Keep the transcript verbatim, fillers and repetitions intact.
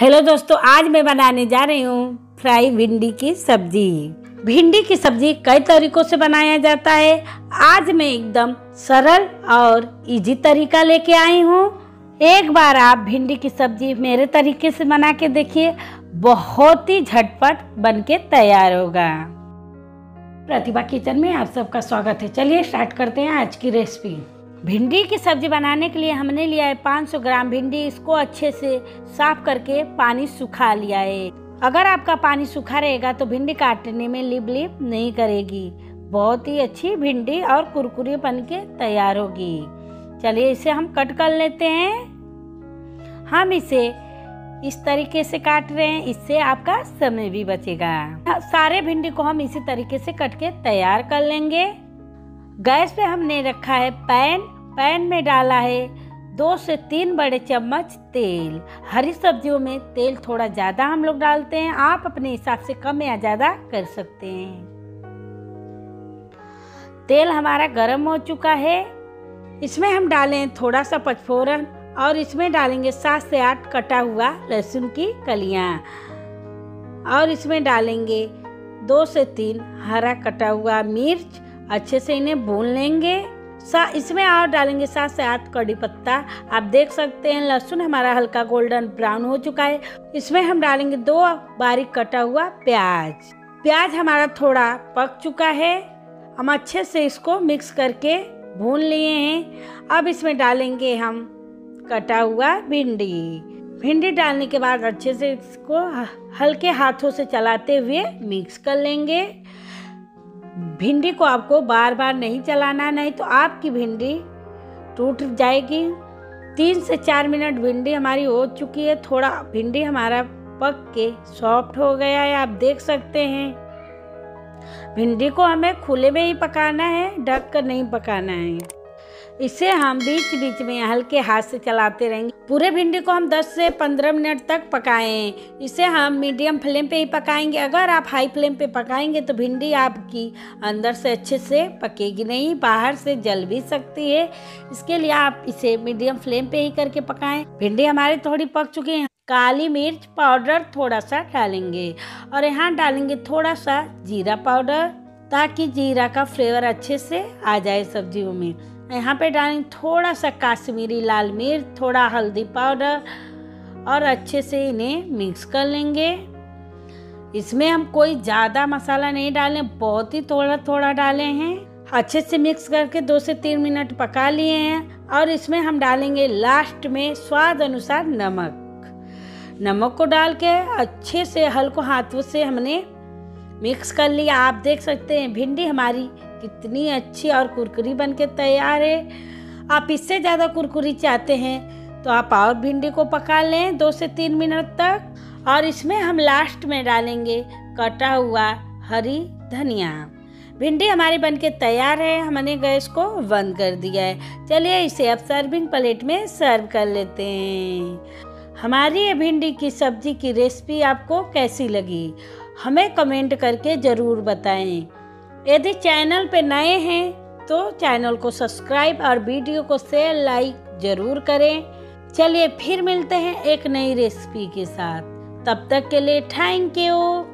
Hello दोस्तों, आज मैं बनाने जा रही हूँ फ्राई भिंडी की सब्जी। भिंडी की सब्जी कई तरीकों से बनाया जाता है। आज मैं एकदम सरल और इजी तरीका लेके आई हूँ। एक बार आप भिंडी की सब्जी मेरे तरीके से बना के देखिए, बहुत ही झटपट बनके तैयार होगा। प्रतिभा किचन में आप सबका स्वागत है। चलिए स्टार्ट करते हैं आज की रेसिपी। भिंडी की सब्जी बनाने के लिए हमने लिया है पाँच सौ ग्राम भिंडी। इसको अच्छे से साफ करके पानी सुखा लिया है। अगर आपका पानी सूखा रहेगा तो भिंडी काटने में लिप लिप नहीं करेगी, बहुत ही अच्छी भिंडी और कुरकुरी बन के तैयार होगी। चलिए इसे हम कट कर लेते हैं। हम इसे इस तरीके से काट रहे हैं, इससे आपका समय भी बचेगा। सारे भिंडी को हम इसी तरीके से कट के तैयार कर लेंगे। गैस पे हमने रखा है पैन। पैन में डाला है दो से तीन बड़े चम्मच तेल। हरी सब्जियों में तेल थोड़ा ज़्यादा हम लोग डालते हैं, आप अपने हिसाब से कम या ज़्यादा कर सकते हैं। तेल हमारा गर्म हो चुका है। इसमें हम डालें थोड़ा सा पचफोरन और इसमें डालेंगे सात से आठ कटा हुआ लहसुन की कलियां और इसमें डालेंगे दो से तीन हरा कटा हुआ मिर्च। अच्छे से इन्हें भून लेंगे। सा इसमें और डालेंगे सात से आठ कड़ी पत्ता। आप देख सकते हैं लहसुन हमारा हल्का गोल्डन ब्राउन हो चुका है। इसमें हम डालेंगे दो बारीक कटा हुआ प्याज। प्याज हमारा थोड़ा पक चुका है, हम अच्छे से इसको मिक्स करके भून लिए हैं। अब इसमें डालेंगे हम कटा हुआ भिंडी। भिंडी डालने के बाद अच्छे से इसको हल्के हाथों से चलाते हुए मिक्स कर लेंगे। भिंडी को आपको बार बार नहीं चलाना, नहीं तो आपकी भिंडी टूट जाएगी। तीन से चार मिनट भिंडी हमारी हो चुकी है। थोड़ा भिंडी हमारा पक के सॉफ्ट हो गया है, आप देख सकते हैं। भिंडी को हमें खुले में ही पकाना है, ढक कर नहीं पकाना है। इसे हम बीच बीच में हल्के हाथ से चलाते रहेंगे। पूरे भिंडी को हम दस से पंद्रह मिनट तक पकाएं। इसे हम मीडियम फ्लेम पे ही पकाएंगे। अगर आप हाई फ्लेम पे पकाएंगे तो भिंडी आपकी अंदर से अच्छे से पकेगी नहीं, बाहर से जल भी सकती है। इसके लिए आप इसे मीडियम फ्लेम पे ही करके पकाएं। भिंडी हमारी थोड़ी पक चुकी है। काली मिर्च पाउडर थोड़ा सा डालेंगे और यहाँ डालेंगे थोड़ा सा जीरा पाउडर, ताकि जीरा का फ्लेवर अच्छे से आ जाए सब्जियों में। यहाँ पे डालेंगे थोड़ा सा काश्मीरी लाल मिर्च, थोड़ा हल्दी पाउडर और अच्छे से इन्हें मिक्स कर लेंगे। इसमें हम कोई ज़्यादा मसाला नहीं डालें, बहुत ही थोड़ा थोड़ा डाले हैं। अच्छे से मिक्स करके दो से तीन मिनट पका लिए हैं और इसमें हम डालेंगे लास्ट में स्वाद अनुसार नमक। नमक को डाल के अच्छे से हल्के हाथों से हमने मिक्स कर लिया। आप देख सकते हैं भिंडी हमारी कितनी अच्छी और कुरकुरी बनके तैयार है। आप इससे ज़्यादा कुरकुरी चाहते हैं तो आप और भिंडी को पका लें दो से तीन मिनट तक। और इसमें हम लास्ट में डालेंगे कटा हुआ हरी धनिया। भिंडी हमारी बनके तैयार है। हमने गैस को बंद कर दिया है। चलिए इसे अब सर्विंग प्लेट में सर्व कर लेते हैं। हमारी ये भिंडी की सब्जी की रेसिपी आपको कैसी लगी, हमें कमेंट करके ज़रूर बताएं। यदि चैनल पे नए हैं तो चैनल को सब्सक्राइब और वीडियो को शेयर लाइक ज़रूर करें। चलिए फिर मिलते हैं एक नई रेसिपी के साथ, तब तक के लिए थैंक यू।